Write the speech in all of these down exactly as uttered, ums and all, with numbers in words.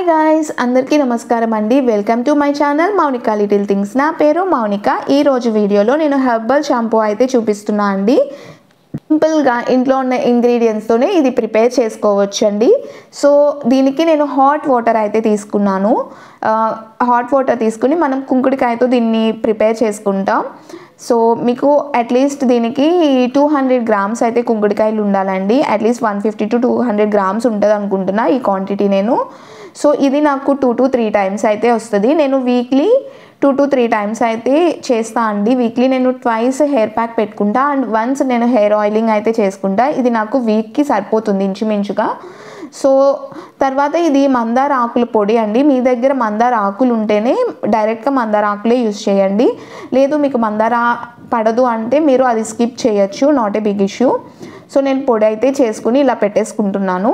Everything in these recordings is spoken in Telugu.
हाय गाइस अंदरिकी नमस्कारम अंडी welcome to my channel Mounika little things ना पेरु मौनिका ई रोजु वीडियोलो नेनु हर्बल शैंपू अयिते चूपिस्तुन्ना अंडी सिंपल गा इंट्लो उन्न इंग्रेडिएंट्स तोने इदी प्रिपेर चेसुकोवच्चु अंडी। सो दीनिकी नेनु हाट वाटर अयिते तीसुकुन्नानु हाट वाटर तीसुकुनि मनम कुंकुडिकायतो दीन्नि प्रिपेर चेसुकुंटाम। सो मीकु अट्लीस्ट दीनिकी टू हंड्रेड ग्राम्स अयिते कुंकुडिकायलु उंडालंडी at least one fifty to two hundred grams उंटदि अनुकुंटुन्ना ई क्वांटिटी नेनु। सो इदी नाकु टू टू थ्री टाइम्स अयिते वस्तदी नेनु weekly two to three times अयिते चेस्ता अंडी। वीक्ली नेनु ट्वाइस हेयर पैक पेट्टुकुंटा अंड वन्स नेनु हेयर ऑयलिंग अयिते चेसुकुंटा। इदी नाकु वीक की सरिपोतुंदी इंचुमिंचुगा। సో తర్వాత ఇది మందార ఆకుల పొడి అండి. మీ దగ్గర మందార ఆకులు ఉంటేనే డైరెక్ట్ గా మందార ఆకులే యూస్ చేయండి. లేదు మీకు మందార పడదు అంటే మీరు అది స్కిప్ చేయొచ్చు, not a big issue. So నేను పొడి అయితే చేసుకుని ఇలా పెట్టేసుకుంటున్నాను.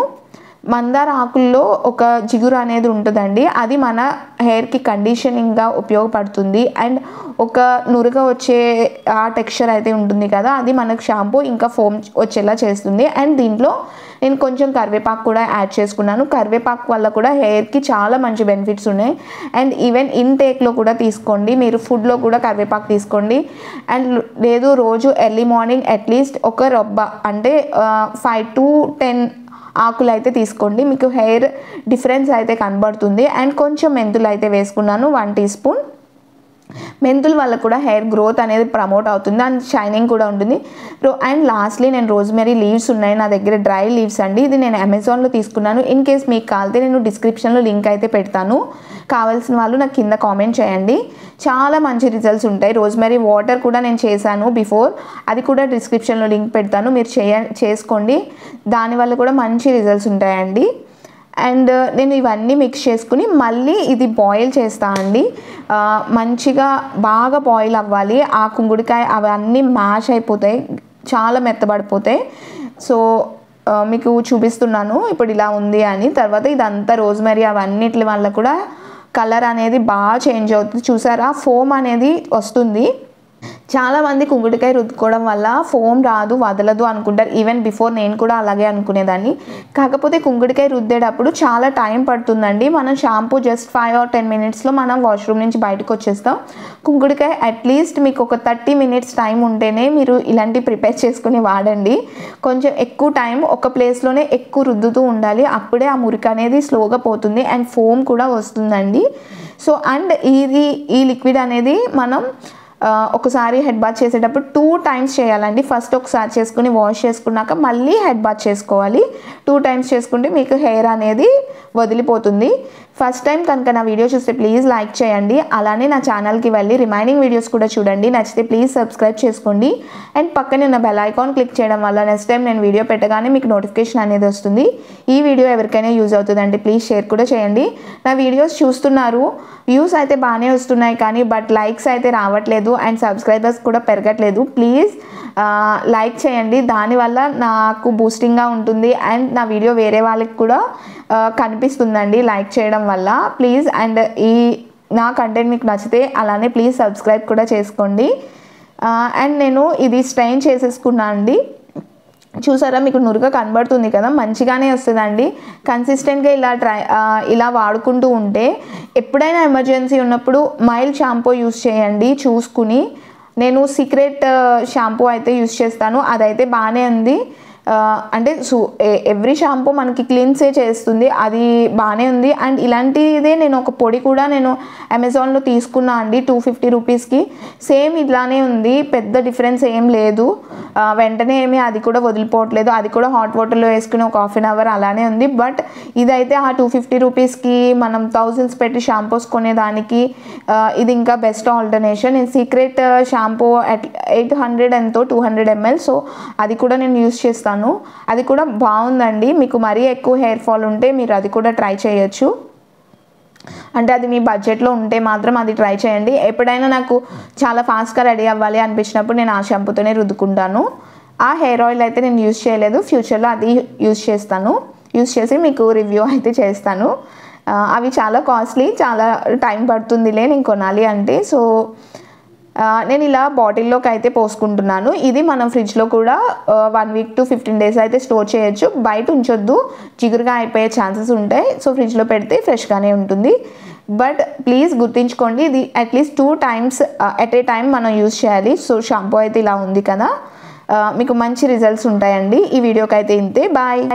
మందార ఆకుల్లో ఒక జిగురు అనేది ఉంటదండి, అది మన హెయిర్ కి కండిషనింగ్ గా ఉపయోగపడుతుంది. అండ్ ఒక నురగ వచ్చే ఆ టెక్స్చర్ అయితే ఉంటుంది కదా, అది మనకు షాంపూ ఇంకా ఫోమ్ వచ్చేలా చేస్తుంది. అండ్ దీంట్లో నేను కొంచెం కరివేపాకు కూడా యాడ్ చేసుకున్నాను. కరివేపాకు వల్ల కూడా హెయిర్ కి చాలా మంచి బెనిఫిట్స్ ఉన్నాయి. అండ్ ఈవెన్ ఇంటేక్ లో కూడా తీసుకోండి, మీరు ఫుడ్ లో కూడా కరివేపాకు తీసుకోండి. అండ్ లేదు రోజు ఎర్లీ మార్నింగ్ అట్లీస్ట్ ఒక రొబ్బ అంటే ఫైవ్ టు టెన్ ఆకులు అయితే తీసుకోండి, మీకు హెయిర్ డిఫరెన్స్ అయితే కనబడుతుంది. అండ్ కొంచెం మెంతులు అయితే వేసుకున్నాను, వన్ టీ స్పూన్ మెంతుల వల్ల కూడా హెయిర్ గ్రోత్ అనేది ప్రమోట్ అవుతుంది అండ్ షైనింగ్ కూడా ఉంటుంది. అండ్ లాస్ట్లీ నేను రోజ్మెరీ లీవ్స్ ఉన్నాయి నా దగ్గర, డ్రై లీవ్స్ అండి. ఇది నేను అమెజాన్లో తీసుకున్నాను. ఇన్ కేస్ మీకు కావాలితే నేను డిస్క్రిప్షన్లో లింక్ అయితే పెడతాను, కావాల్సిన వాళ్ళు నాకు కింద కామెంట్ చేయండి. చాలా మంచి రిజల్ట్స్ ఉంటాయి. రోజ్మెరీ వాటర్ కూడా నేను చేశాను బిఫోర్, అది కూడా డిస్క్రిప్షన్లో లింక్ పెడతాను, మీరు చేసుకోండి. దానివల్ల కూడా మంచి రిజల్ట్స్ ఉంటాయండి. అండ్ నేను ఇవన్నీ మిక్స్ చేసుకుని మళ్ళీ ఇది బాయిల్ చేస్తా అండి. మంచిగా బాగా బాయిల్ అవ్వాలి, ఆ కుంగుడికాయ అవన్నీ మ్యాష్ అయిపోతాయి, చాలా మెత్తబడిపోతాయి. సో మీకు చూపిస్తున్నాను ఇప్పుడు ఇలా ఉంది అని. తర్వాత ఇదంతా రోజ్మెరీ అవన్నిటి వల్ల కూడా కలర్ అనేది బాగా చేంజ్ అవుతుంది. చూసారా ఫోమ్ అనేది వస్తుంది. చాలామంది కుంగుడికాయ రుద్దుకోవడం వల్ల ఫోమ్ రాదు వదలదు అనుకుంటారు. ఈవెన్ బిఫోర్ నేను కూడా అలాగే అనుకునేదాన్ని. కాకపోతే కుంగుడికాయ రుద్దేటప్పుడు చాలా టైం పడుతుందండి. మనం shampoo just five or ten మినిట్స్లో మనం వాష్రూమ్ నుంచి బయటకు వచ్చేస్తాం. కుంగుడికాయ అట్లీస్ట్ మీకు ఒక థర్టీ మినిట్స్ టైం ఉంటేనే మీరు ఇలాంటి ప్రిపేర్ చేసుకుని వాడండి. కొంచెం ఎక్కువ టైం ఒక ప్లేస్లోనే ఎక్కువ రుద్దుతూ ఉండాలి, అప్పుడే ఆ మురికి అనేది స్లోగా పోతుంది అండ్ ఫోమ్ కూడా వస్తుందండి. సో అండ్ ఇది ఈ లిక్విడ్ అనేది మనం ఒకసారి హెడ్ బాత్ చేసేటప్పుడు టూ టైమ్స్ చేయాలండి. ఫస్ట్ ఒకసారి చేసుకుని వాష్ చేసుకున్నాక మళ్ళీ హెడ్ బాత్ చేసుకోవాలి. టూ టైమ్స్ చేసుకుంటే మీకు హెయిర్ అనేది వదిలిపోతుంది. ఫస్ట్ టైం కనుక నా వీడియో చూస్తే ప్లీజ్ లైక్ చేయండి, అలానే నా ఛానల్కి వెళ్ళి రిమైనింగ్ వీడియోస్ కూడా చూడండి. నచ్చితే ప్లీజ్ సబ్స్క్రైబ్ చేసుకోండి. అండ్ పక్కనే ఉన్న బెల్ ఐకాన్ క్లిక్ చేయడం వల్ల నెక్స్ట్ టైం నేను వీడియో పెట్టగానే మీకు నోటిఫికేషన్ అనేది వస్తుంది. ఈ వీడియో ఎవరికైనా యూజ్ అవుతుందండి, ప్లీజ్ షేర్ కూడా చేయండి. నా వీడియోస్ చూస్తున్నారు, వ్యూస్ అయితే బాగానే వస్తున్నాయి కానీ బట్ లైక్స్ అయితే రావట్లేదు అండ్ సబ్స్క్రైబర్స్ కూడా పెరగట్లేదు. ప్లీజ్ లైక్ చేయండి, దానివల్ల నాకు బూస్టింగ్గా ఉంటుంది అండ్ నా వీడియో వేరే వాళ్ళకి కూడా కనిపిస్తుందండి లైక్ చేయడం వల్ల. ప్లీజ్ అండ్ ఈ నా కంటెంట్ మీకు నచ్చితే అలానే ప్లీజ్ సబ్స్క్రైబ్ కూడా చేసుకోండి. అండ్ నేను ఇది స్ట్రెయిన్ చేసేసుకున్నాను అండి. చూసారా మీకు నురుగ కనబడుతుంది కదా, మంచిగానే వస్తుందండి. కన్సిస్టెంట్గా ఇలా ట్రై ఇలా వాడుకుంటూ ఉంటే ఎప్పుడైనా ఎమర్జెన్సీ ఉన్నప్పుడు మైల్డ్ షాంపూ యూస్ చేయండి చూసుకుని. నేను సీక్రెట్ షాంపూ అయితే యూస్ చేస్తాను, అదైతే బాగానే ఉంది. అంటే సో ఎవ్రీ షాంపూ మనకి క్లీన్సే చేస్తుంది, అది బాగానే ఉంది. అండ్ ఇలాంటిదే నేను ఒక పొడి కూడా నేను అమెజాన్లో తీసుకున్నా అండి టూ ఫిఫ్టీ రూపీస్కి. సేమ్ ఇలానే ఉంది, పెద్ద డిఫరెన్స్ ఏం లేదు. వెంటనే ఏమీ అది కూడా వదిలిపోవట్లేదు, అది కూడా హాట్ వాటర్లో వేసుకుని ఒక హాఫ్ అన్ అవర్ అలానే ఉంది. బట్ ఇదైతే ఆ టూ ఫిఫ్టీ రూపీస్కి మనం థౌజండ్స్ పెట్టి షాంపూస్ కొనేదానికి ఇది ఇంకా బెస్ట్ ఆల్టర్నేషన్. నేను secret shampoo at eight hundred ఎంతో టూ హండ్రెడ్ ఎంఎల్ సో అది కూడా నేను యూస్ చేస్తాను, అది కూడా బాగుందండి. మీకు మరీ ఎక్కువ హెయిర్ ఫాల్ ఉంటే మీరు అది కూడా ట్రై చేయొచ్చు, అంటే అది మీ బడ్జెట్లో ఉంటే మాత్రం అది ట్రై చేయండి. ఎప్పుడైనా నాకు చాలా ఫాస్ట్గా రెడీ అవ్వాలి అనిపించినప్పుడు నేను ఆ షాంపూతోనే రుద్దుకుంటాను. ఆ హెయిర్ ఆయిల్ అయితే నేను యూజ్ చేయలేదు, ఫ్యూచర్లో అది యూజ్ చేస్తాను. యూజ్ చేసి మీకు రివ్యూ అయితే చేస్తాను. అవి చాలా కాస్ట్లీ, చాలా టైం పడుతుందిలే నేను కొనాలి అంటే. సో నేను ఇలా బాటిల్ లోకి అయితే పోసుకుంటున్నాను. ఇది మనం ఫ్రిడ్జ్ లో కూడా one week to fifteen days అయితే స్టోర్ చేయొచ్చు. బయట ఉంచొద్దు, జిగురుగా అయిపోయే ఛాన్సెస్ ఉంటాయి. సో ఫ్రిడ్జ్ లో పెడితే ఫ్రెష్ గానే ఉంటుంది. బట్ ప్లీజ్ గుర్తించుకోండి, ఇది at least two times at a time మనం యూజ్ చేయాలి. సో షాంపూ అయితే ఇలా ఉంది కదా, మీకు మంచి రిజల్ట్స్ ఉంటాయండి. ఈ వీడియోకి అయితే ఇంతే. బాయ్.